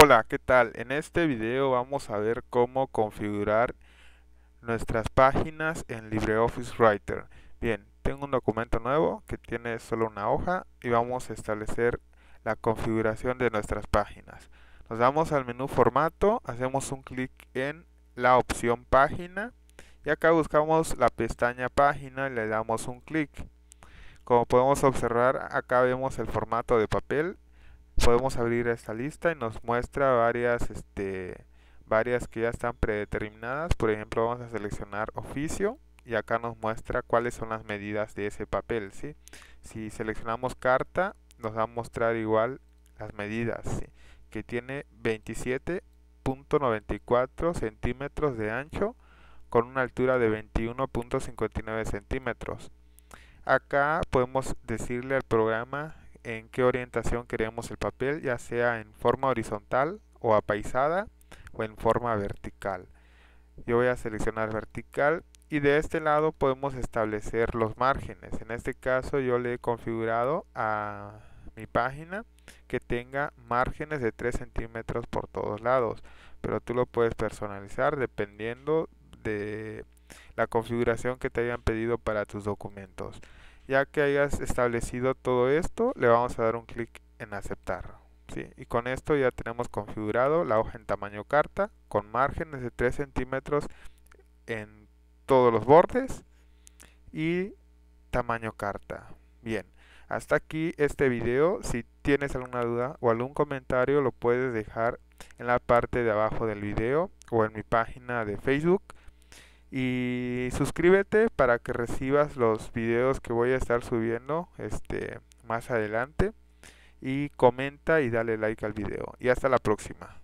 Hola, ¿qué tal? En este video vamos a ver cómo configurar nuestras páginas en LibreOffice Writer. Bien, tengo un documento nuevo que tiene solo una hoja y vamos a establecer la configuración de nuestras páginas. Nos vamos al menú formato, hacemos un clic en la opción página y acá buscamos la pestaña página y le damos un clic. Como podemos observar, acá vemos el formato de papel. Podemos abrir esta lista y nos muestra varias que ya están predeterminadas. Por ejemplo, vamos a seleccionar oficio y acá nos muestra cuáles son las medidas de ese papel, ¿sí? Si seleccionamos carta, nos va a mostrar igual las medidas, ¿sí? Que tiene 27.94 centímetros de ancho con una altura de 21.59 centímetros. Acá podemos decirle al programa en qué orientación queremos el papel, ya sea en forma horizontal o apaisada o en forma vertical. Yo voy a seleccionar vertical y de este lado podemos establecer los márgenes. En este caso yo le he configurado a mi página que tenga márgenes de 3 centímetros por todos lados, pero tú lo puedes personalizar dependiendo de la configuración que te hayan pedido para tus documentos. Ya que hayas establecido todo esto, le vamos a dar un clic en aceptar, ¿sí? Y con esto ya tenemos configurado la hoja en tamaño carta, con márgenes de 3 centímetros en todos los bordes y tamaño carta. Bien, hasta aquí este video. Si tienes alguna duda o algún comentario, lo puedes dejar en la parte de abajo del video o en mi página de Facebook. Y suscríbete para que recibas los videos que voy a estar subiendo más adelante. Y comenta y dale like al video. Y hasta la próxima.